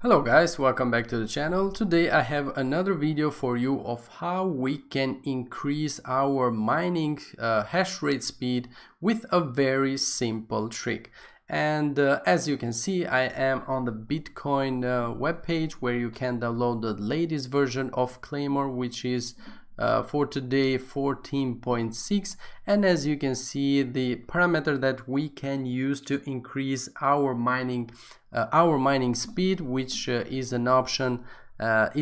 Hello guys, welcome back to the channel. Today I have another video for you of how we can increase our mining hash rate speed with a very simple trick. And as you can see, I am on the Bitcoin webpage where you can download the latest version of Claymore, which is for today 14.6, and as you can see, the parameter that we can use to increase our mining speed, which is an option that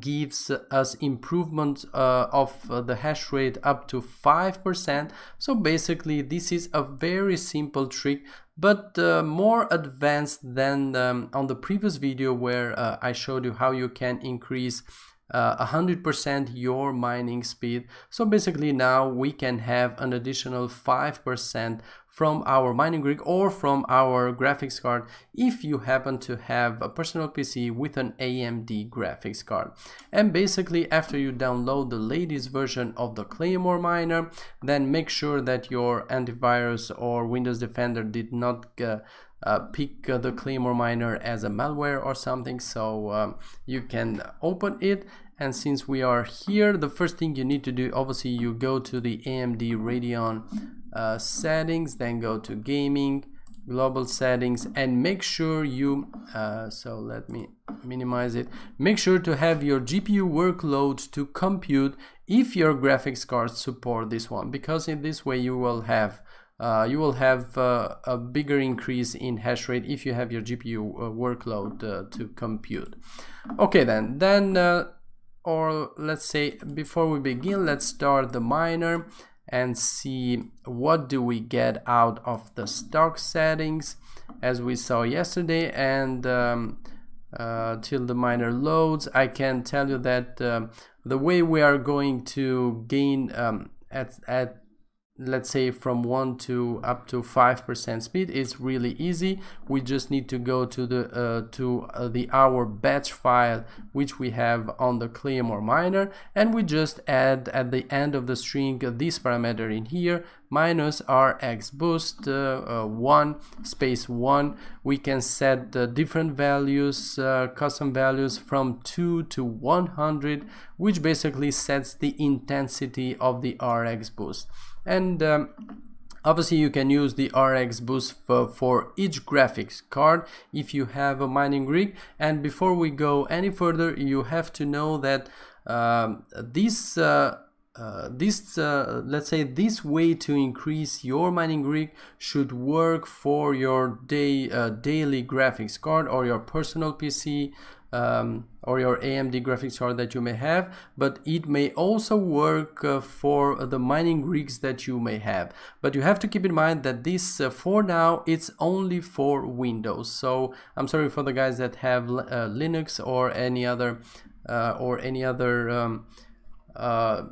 gives us improvement of the hash rate up to 5%. So basically, this is a very simple trick, but more advanced than on the previous video where I showed you how you can increase 100% your mining speed. So basically now we can have an additional 5% from our mining rig or from our graphics card if you happen to have a personal PC with an AMD graphics card. And basically, after you download the latest version of the Claymore miner, then make sure that your antivirus or Windows Defender did not pick the Claymore miner as a malware or something, so you can open it. And since we are here, the first thing you need to do, obviously, you go to the AMD Radeon settings, then go to gaming, global settings, and make sure you so let me minimize it. Make sure to have your GPU workload to compute if your graphics cards support this one, because in this way you will have a bigger increase in hash rate if you have your GPU workload to compute. Okay, or let's say, before we begin, let's start the miner and see what do we get out of the stock settings, as we saw yesterday. And till the miner loads, I can tell you that the way we are going to gain at let's say from 1 to up to 5% speed, it's really easy. We just need to go to our batch file which we have on the Claymore miner, and we just add at the end of the string this parameter in here, minus RX boost 1 space 1. We can set different values, custom values from 2 to 100, which basically sets the intensity of the RX boost. And obviously you can use the RX boost for each graphics card if you have a mining rig. And before we go any further, you have to know that this way to increase your mining rig should work for your daily graphics card or your personal PC or your AMD graphics card that you may have, but it may also work for the mining rigs that you may have. But you have to keep in mind that this for now, it's only for Windows. So I'm sorry for the guys that have Linux or any other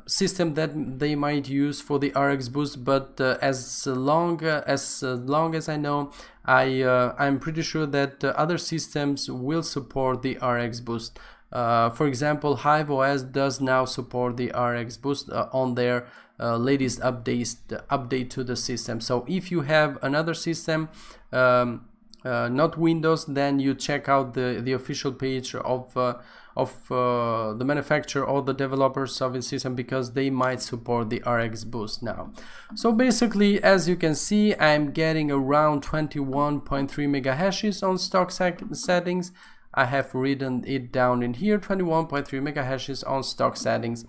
system that they might use for the RX boost, but as long as I know, I'm pretty sure that other systems will support the RX boost. For example, Hive OS does now support the RX boost on their latest update to the system. So if you have another system, not Windows, then you check out the official page of the manufacturer or the developers of the system, because they might support the RX boost now. So basically, as you can see, I'm getting around 21.3 mega hashes on stock settings. I have written it down in here, 21.3 mega hashes on stock settings.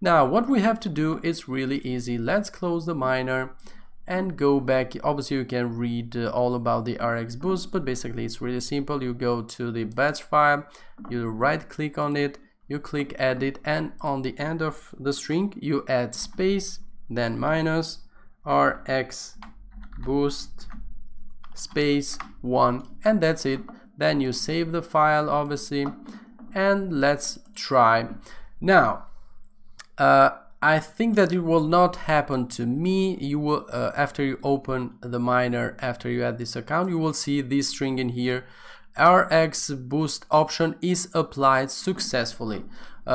Now what we have to do is really easy. Let's close the miner and go back. Obviously you can read all about the RX boost, but basically it's really simple. You go to the batch file, you right click on it, you click edit, and on the end of the string you add space, then minus RX boost space 1, and that's it. Then you save the file, obviously, and let's try. Now I think that it will not happen to me. You will, after you open the miner, after you add this account, you will see this string in here. RX boost option is applied successfully.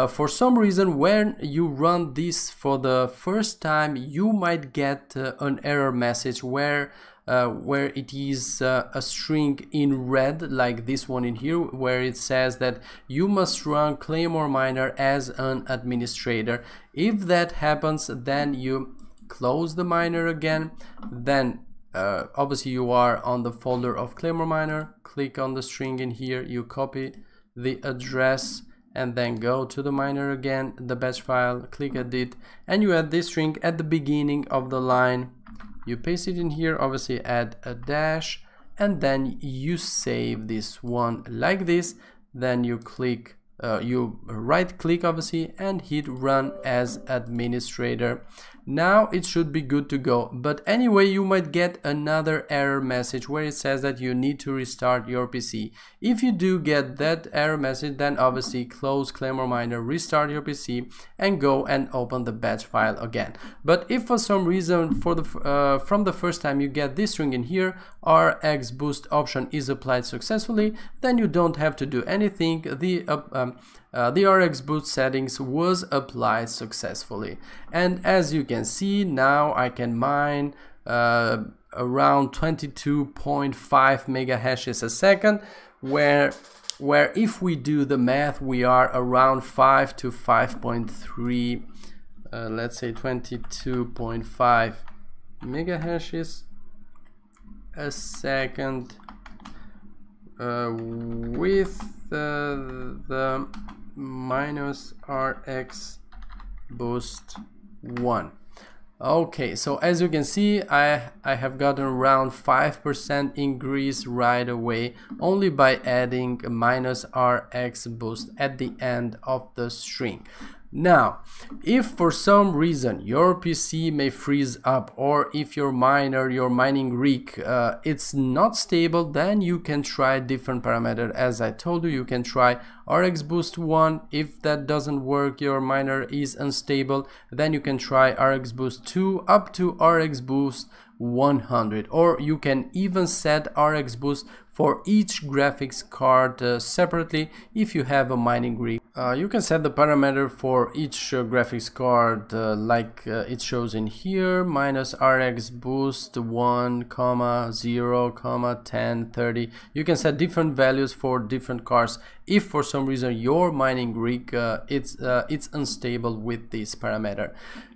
For some reason, when you run this for the first time, you might get an error message where where it is a string in red, like this one in here, where it says that you must run Claymore miner as an administrator. If that happens, then you close the miner again, then obviously you are on the folder of Claymore miner, click on the string in here, you copy the address and then go to the miner again, the batch file, click edit, and you add this string at the beginning of the line, you paste it in here, obviously add a dash, and then you save this one like this, then you click you right click obviously and hit run as administrator. Now it should be good to go, but anyway you might get another error message where it says that you need to restart your PC. If you do get that error message, then obviously close Claymore miner, restart your PC and go and open the batch file again. But if for some reason from the first time you get this string in here, RX boost option is applied successfully, then you don't have to do anything. The RX boost settings was applied successfully, and as you can see now I can mine around 22.5 mega hashes a second, where if we do the math we are around 5 to 5.3, let's say 22.5 mega hashes a second with the minus RX boost 1. Okay, so as you can see I have gotten around 5% increase right away only by adding minus RX boost at the end of the string. Now, if for some reason your PC may freeze up, or if your miner, your mining rig, it's not stable, then you can try different parameters. As I told you, you can try RX boost 1. If that doesn't work, your miner is unstable, then you can try RX boost 2 up to RX boost 100, or you can even set RX boost for each graphics card separately if you have a mining rig. You can set the parameter for each graphics card like it shows in here, minus RX boost 1, 0, 10, 30. You can set different values for different cards if for some reason your mining rig it's unstable with this parameter.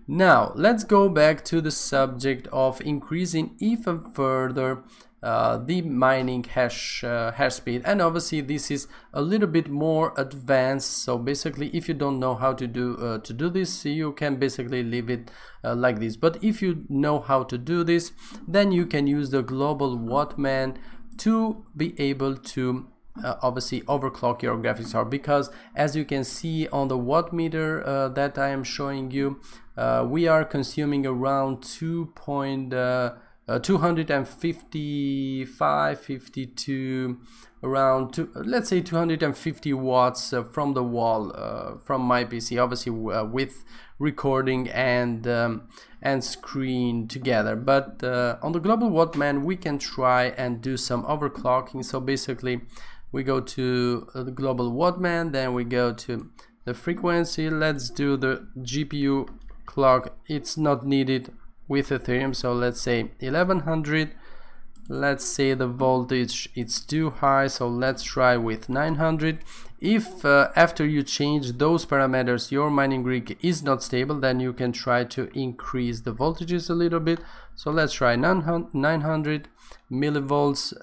Now let's go back to the subject of increasing even further the mining hash speed, and obviously this is a little bit more advanced, so basically if you don't know how to do this, you can basically leave it like this, but if you know how to do this, then you can use the global Wattman to be able to obviously overclock your graphics card, because as you can see on the watt meter that I am showing you, we are consuming around 250 watts from the wall from my PC, obviously with recording and screen together, but on the global Wattman we can try and do some overclocking. So basically we go to the global Wattman, then we go to the frequency, let's do the GPU clock, it's not needed with Ethereum, so let's say 1100. Let's say the voltage it's too high, so let's try with 900. If after you change those parameters your mining rig is not stable, then you can try to increase the voltages a little bit, so let's try 900 millivolts,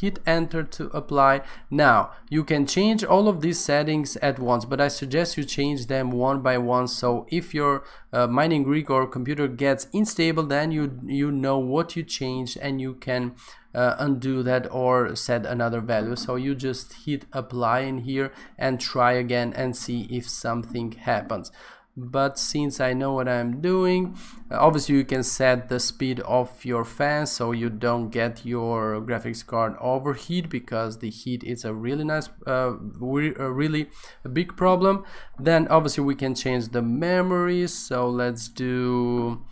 hit enter to apply. Now you can change all of these settings at once, but I suggest you change them one by one, so if your mining rig or computer gets unstable, then you know what you changed and you can undo that or set another value. So you just hit apply in here and try again and see if something happens. But since I know what I'm doing, obviously you can set the speed of your fan so you don't get your graphics card overheat, because the heat is a really really big problem. Then obviously we can change the memory, so let's do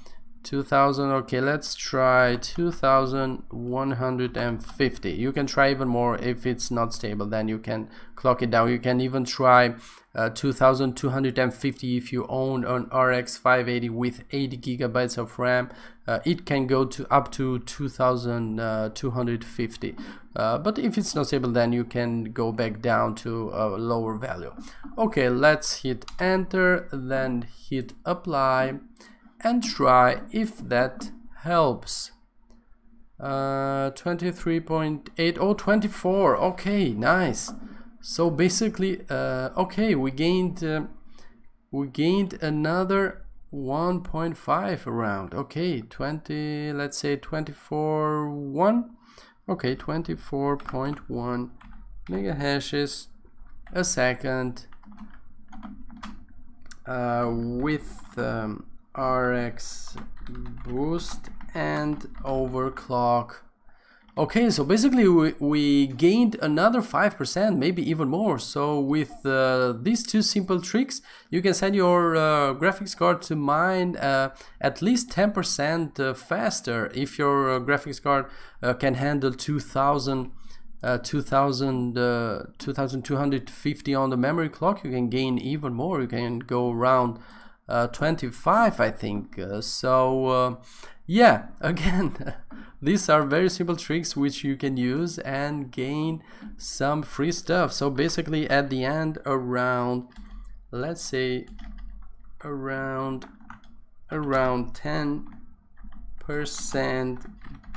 2000. Okay, let's try 2150. You can try even more. If it's not stable, then you can clock it down. You can even try 2250 if you own an RX 580 with 80 gigabytes of RAM. It can go to up to 2250, but if it's not stable, then you can go back down to a lower value. Okay, let's hit enter, then hit apply and try if that helps. 23.8 or 24. Okay, nice. So basically okay, we gained another 1.5 around. Okay, 20, let's say 24.1. okay, 24.1 mega hashes a second with RX boost and overclock. Okay, so basically we gained another 5%, maybe even more. So with these two simple tricks, you can send your graphics card to mine at least 10% faster if your graphics card can handle 2250 on the memory clock. You can gain even more. You can go around 25, I think. Yeah, again, these are very simple tricks which you can use and gain some free stuff. So basically at the end, around, let's say around 10%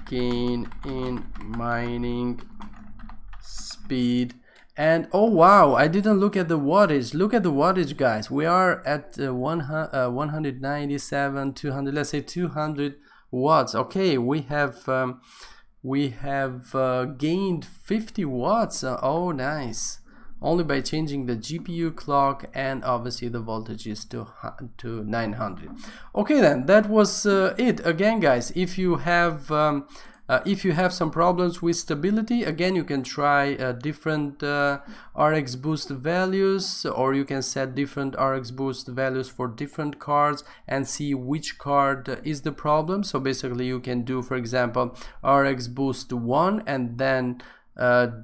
gain in mining speed. And oh wow, I didn't look at the wattage. Look at the wattage, guys. We are at 197, 200, let's say 200 watts. Okay, we have gained 50 watts. Oh, nice. Only by changing the GPU clock, and obviously the voltages to 900. Okay, then that was it. Again, guys, if you have some problems with stability, again, you can try different RX boost values, or you can set different RX boost values for different cards and see which card is the problem. So basically you can do, for example, RX boost 1 and then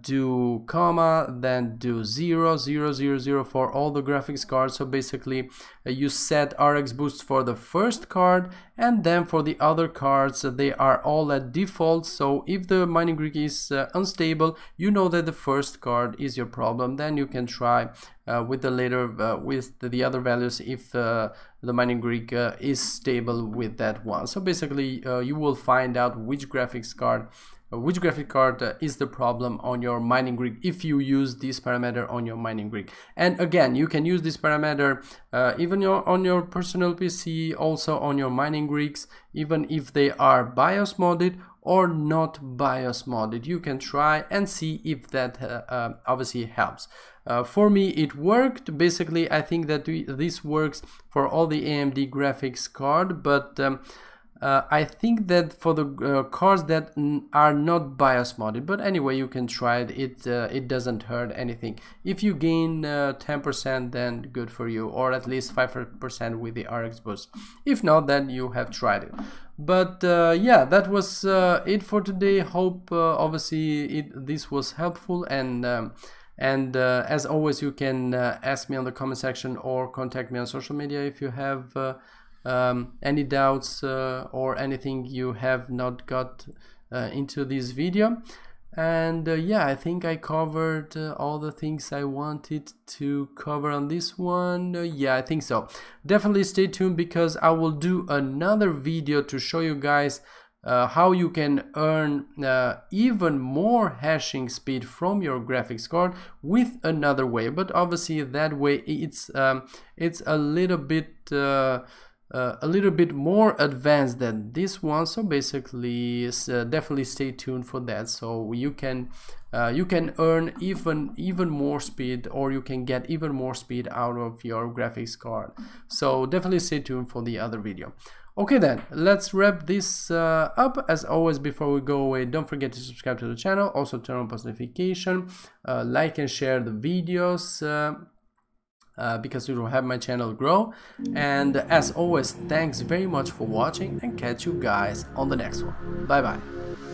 do comma, then do 0, 0, 0, 0 for all the graphics cards. So basically you set RX boost for the first card, and then for the other cards they are all at default. So if the mining rig is unstable, you know that the first card is your problem. Then you can try with the other values if the mining rig is stable with that one. So basically you will find out which graphic card is the problem on your mining rig if you use this parameter on your mining rig. And again, you can use this parameter even on your personal PC, also on your mining rigs, even if they are BIOS modded or not BIOS modded. You can try and see if that obviously helps. For me it worked. Basically I think that this works for all the AMD graphics card, but I think that for the cards that are not BIOS modded. But anyway, you can try it. It doesn't hurt anything. If you gain 10%, then good for you, or at least 5% with the RX boost. If not, then you have tried it. But yeah, that was it for today. Hope obviously this was helpful, and as always, you can ask me on the comment section or contact me on social media if you have any doubts or anything you have not got into this video. And yeah, I think I covered all the things I wanted to cover on this one. Yeah, I think so. Definitely stay tuned, because I will do another video to show you guys how you can earn even more hashing speed from your graphics card with another way. But obviously that way it's a little bit more advanced than this one. So basically definitely stay tuned for that, so you can earn even more speed, or you can get even more speed out of your graphics card. So definitely stay tuned for the other video. Okay, then let's wrap this up. As always, before we go away, don't forget to subscribe to the channel, also turn on post notification, like and share the videos, because it will help my channel grow. And as always, thanks very much for watching, and catch you guys on the next one. Bye bye.